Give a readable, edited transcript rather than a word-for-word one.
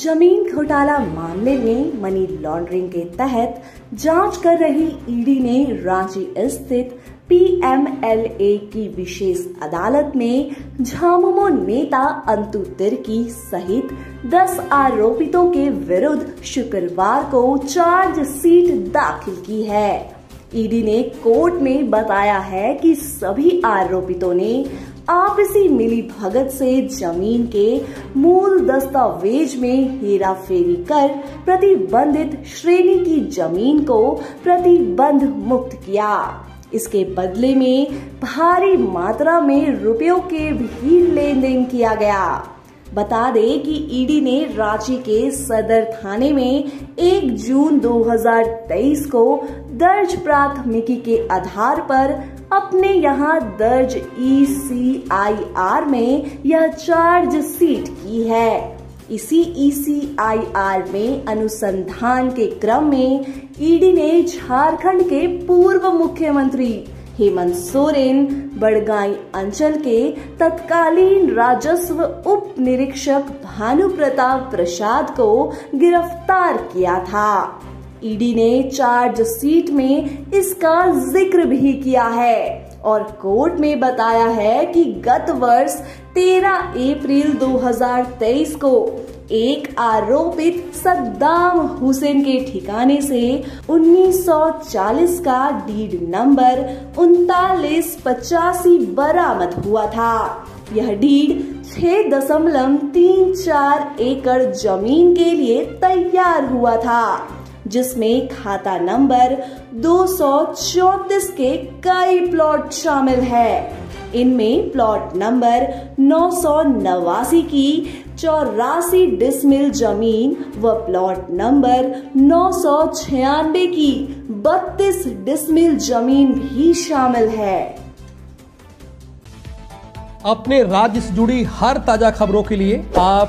जमीन घोटाला मामले में मनी लॉन्ड्रिंग के तहत जांच कर रही ईडी ने रांची स्थित पीएमएलए की विशेष अदालत में झामुमो नेता अंतु तिर्की सहित 10 आरोपितों के विरुद्ध शुक्रवार को चार्जशीट दाखिल की है। ईडी ने कोर्ट में बताया है कि सभी आरोपितों ने आपसी मिलीभगत से जमीन के मूल दस्तावेज में हेराफेरी कर प्रतिबंधित श्रेणी की जमीन को प्रतिबंध मुक्त किया। इसके बदले में भारी मात्रा में रुपयों के भी लेन देन किया गया। बता दें कि ईडी ने रांची के सदर थाने में 1 जून 2023 को दर्ज प्राथमिकी के आधार पर अपने यहां दर्ज ईसीआईआर में यह चार्जशीट की है। इसी ईसीआईआर में अनुसंधान के क्रम में ईडी ने झारखंड के पूर्व मुख्यमंत्री हेमंत सोरेन, बड़गाई अंचल के तत्कालीन राजस्व उप निरीक्षक भानु प्रताप प्रसाद को गिरफ्तार किया था। ईडी ने चार्जशीट में इसका जिक्र भी किया है और कोर्ट में बताया है कि गत वर्ष 13 अप्रैल 2023 को एक आरोपित सदाम हुसैन के ठिकाने से 1940 का डीड नंबर 3985 बरामद हुआ था। यह डीड 6.34 एकड़ जमीन के लिए तैयार हुआ था, जिसमें खाता नंबर 234 के कई प्लॉट शामिल है। इनमें प्लॉट नंबर 989 की 84 डिसमिल जमीन व प्लॉट नंबर 996 की 32 डिसमिल जमीन भी शामिल है। अपने राज्य से जुड़ी हर ताजा खबरों के लिए आप